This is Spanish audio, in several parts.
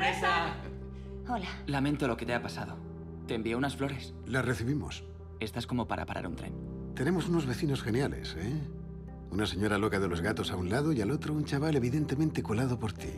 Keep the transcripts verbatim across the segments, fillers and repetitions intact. sorpresa! Hola. Lamento lo que te ha pasado. Te envié unas flores. Las recibimos. Estás como para parar un tren. Tenemos unos vecinos geniales, ¿eh? Una señora loca de los gatos a un lado y al otro un chaval evidentemente colado por ti.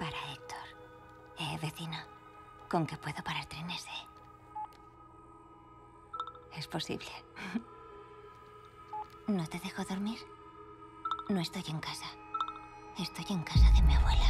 Para Héctor. Eh, vecina, ¿con qué puedo parar trenes, eh? Es posible. ¿No te dejo dormir? No estoy en casa. Estoy en casa de mi abuela.